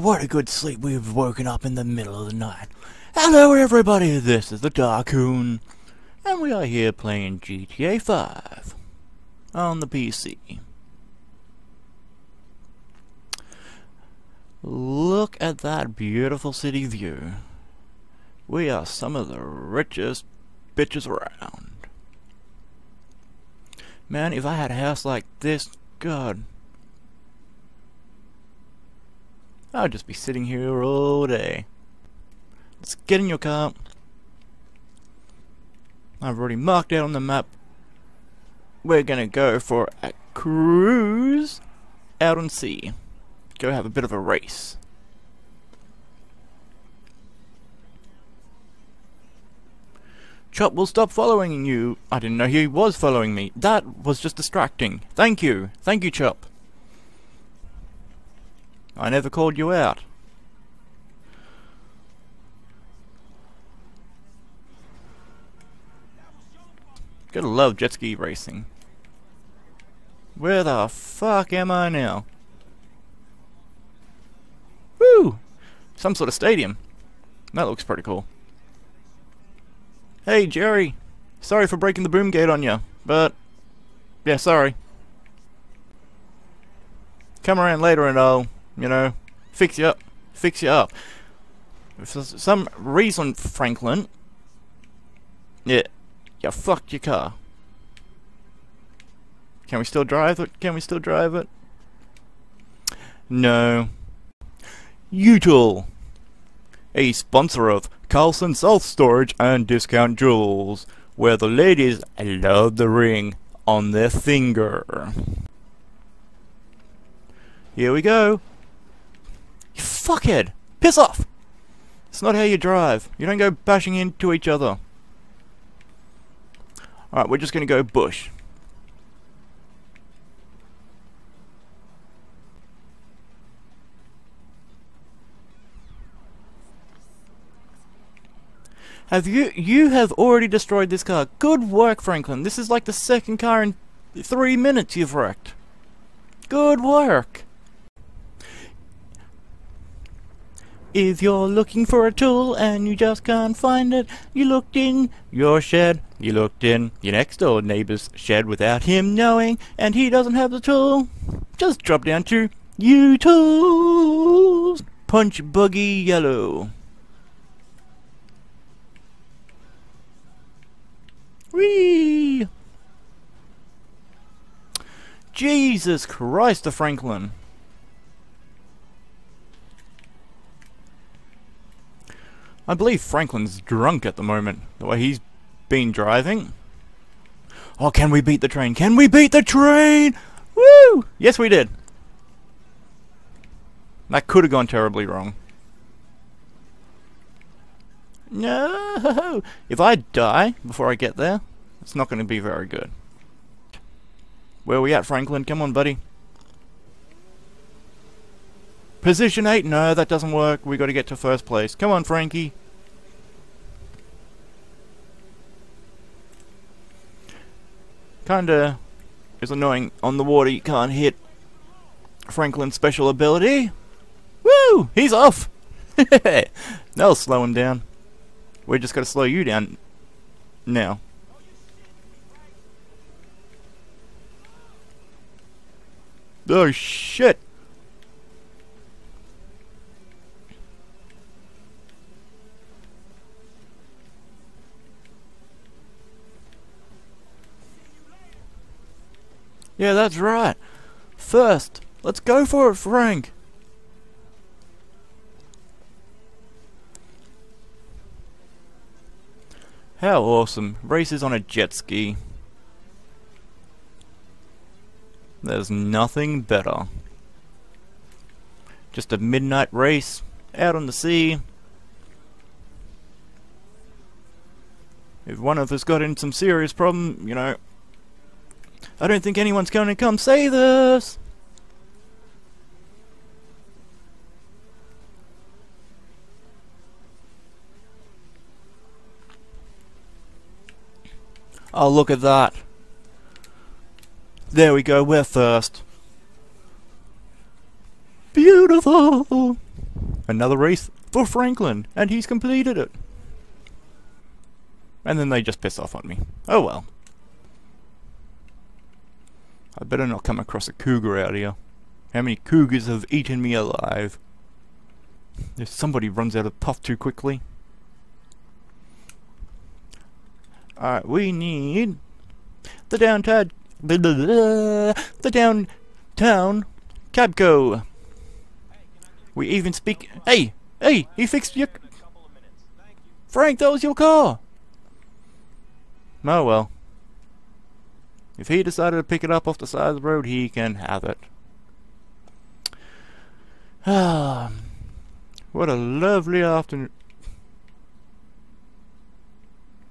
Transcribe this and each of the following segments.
what a good sleep. We've woken up in the middle of the night. Hello everybody, this is the Darkoon, and we are here playing GTA 5 on the PC. Look at that beautiful city view. We are some of the richest bitches around. Man, if I had a house like this, God, I would just be sitting here all day. Let's get in your car. I've already marked out on the map. We're gonna go for a cruise out on sea. Go have a bit of a race. Chop will stop following you. I didn't know he was following me. That was just distracting. Thank you. Thank you, Chop. I never called you out. Gotta love jet ski racing. Where the fuck am I now? Woo! Some sort of stadium. That looks pretty cool. Hey, Jerry. Sorry for breaking the boom gate on you, but yeah, sorry. Come around later and I'll, you know, fix you up. Fix you up. For some reason, Franklin, yeah, you fucked your car. Can we still drive it? Can we still drive it? No. Util, a sponsor of Carlson South Storage and Discount Jewels, where the ladies love the ring on their finger. Here we go. You fuckhead! Piss off! It's not how you drive. You don't go bashing into each other. Alright, we're just gonna go bush. Have you have already destroyed this car. Good work, Franklin. This is like the second car in 3 minutes you've wrecked. Good work. If you're looking for a tool and you just can't find it, you looked in your shed, you looked in your next door neighbor's shed without him knowing, and he doesn't have the tool. Just drop down to Utils. Punch buggy yellow. Whee! Jesus Christ, the Franklin. I believe Franklin's drunk at the moment, the way he's been driving. Oh, can we beat the train? Can we beat the train? Woo! Yes, we did. That could have gone terribly wrong. No! If I die before I get there, it's not going to be very good. Where are we at, Franklin? Come on, buddy. Position 8? No, that doesn't work. We got to get to first place. Come on, Frankie. Kinda is annoying. On the water, you can't hit Franklin's special ability. Woo! He's off! That'll slow him down. We just gotta slow you down now. Oh shit! Yeah, that's right. First, let's go for it, Frank. How awesome. Races on a jet ski. There's nothing better. Just a midnight race out on the sea. If one of us got in some serious problem, you know, I don't think anyone's going to come save us. Oh, look at that. There we go, we're first. Beautiful! Another race for Franklin, and he's completed it. And then they just piss off on me. Oh well. I better not come across a cougar out here. How many cougars have eaten me alive? If somebody runs out of puff too quickly. Alright, we need the downtown Cabco. We even speak. Hey! Hey! He fixed your. Frank, that was your car! Oh well. If he decided to pick it up off the side of the road, he can have it. Ah. What a lovely afternoon.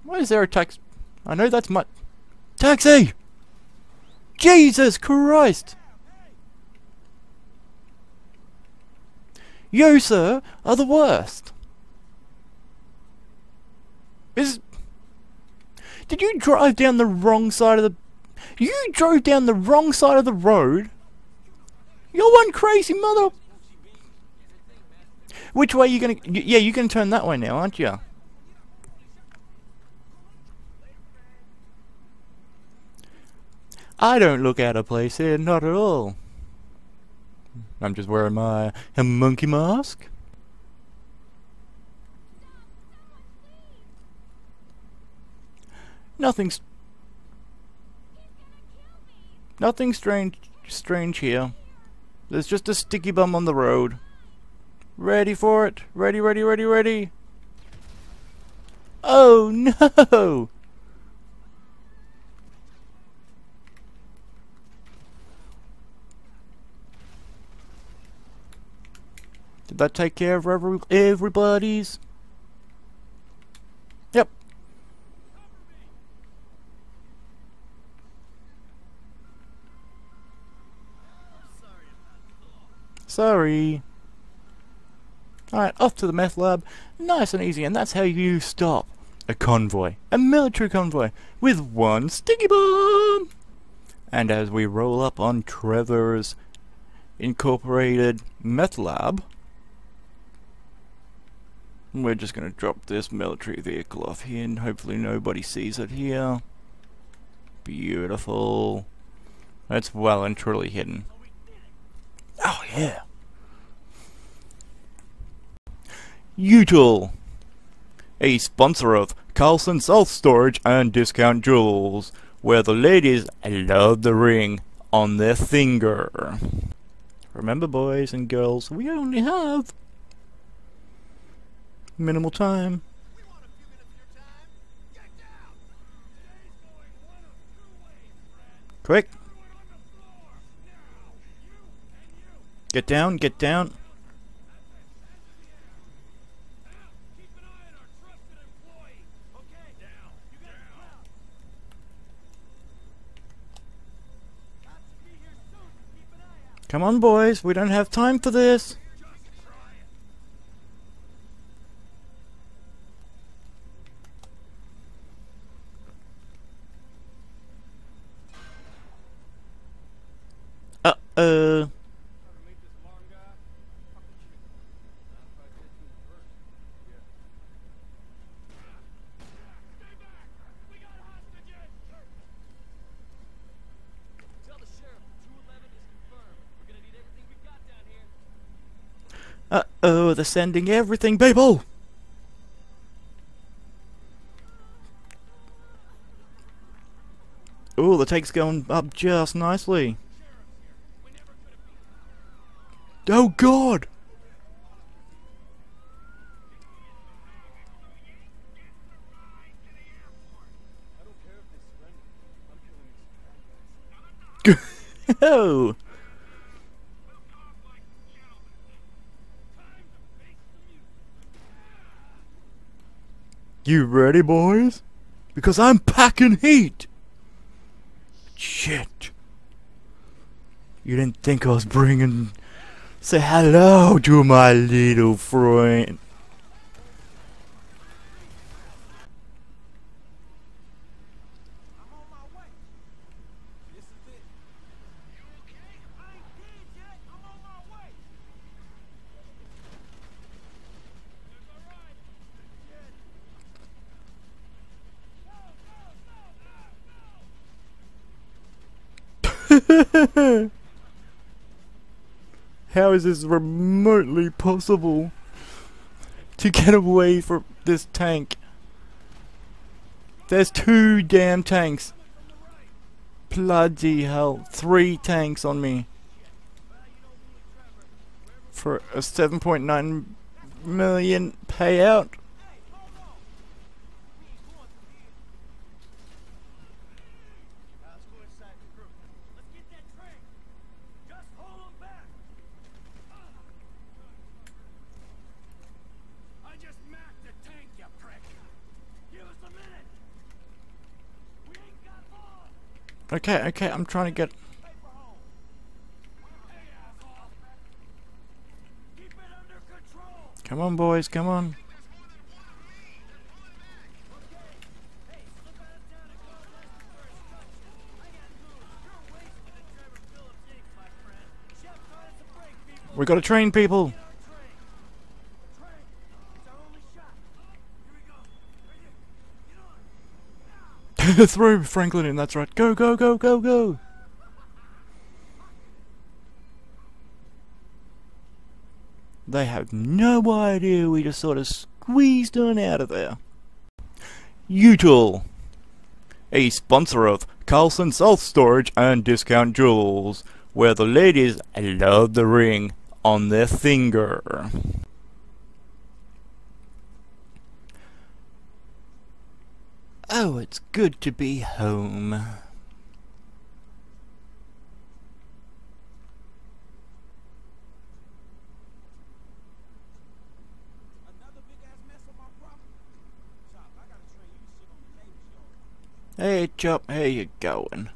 Why is there a taxi? I know that's my taxi! Jesus Christ! You, sir, are the worst. Did you drive down the wrong side of the... You drove down the wrong side of the road? You're one crazy mother... Which way are you gonna... Yeah, you can turn that way now, aren't you? I don't look out of place here, not at all. I'm just wearing my monkey mask. Nothing strange here. There's just a sticky bum on the road. Ready for it. Ready. Oh no! Did that take care of everybody's? Yep. Sorry. Alright, off to the meth lab. Nice and easy, and that's how you stop a convoy. A military convoy with one sticky bomb! And as we roll up on Trevor's Incorporated meth lab, we're just going to drop this military vehicle off here, and hopefully nobody sees it here. Beautiful. That's well and truly hidden. Oh yeah. Util, a sponsor of Carlson South Storage and Discount Jewels, where the ladies love the ring on their finger. Remember, boys and girls, we only have minimal time. Quick! Get down! Get down! Come on, boys, we don't have time for this. Uh-oh, they're sending everything, people! Ooh, the take's going up just nicely. Oh god! Oh! You ready, boys? Because I'm packing heat! Shit. You didn't think I was bringing... Say hello to my little friend. How is this remotely possible to get away from this tank? There's two damn tanks. Bloody hell. Three tanks on me. For a 7.9 million payout. Okay, okay, I'm trying to get... Come on, boys, come on. We gotta train people. Through Franklin in, that's right. Go, go, go, go, go! They have no idea we just sort of squeezed on out of there. Util, a sponsor of Carlson South Storage and Discount Jewels, where the ladies love the ring on their finger. Oh, it's good to be home. Hey, Chop, how you going?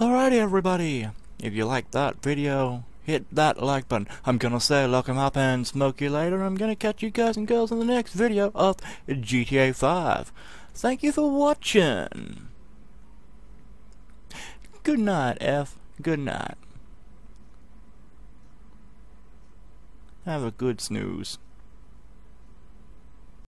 Alrighty, everybody. If you like that video, hit that like button. I'm gonna say lock 'em up and smoke you later. I'm gonna catch you guys and girls in the next video of GTA 5. Thank you for watching. Good night, F. Good night. Have a good snooze.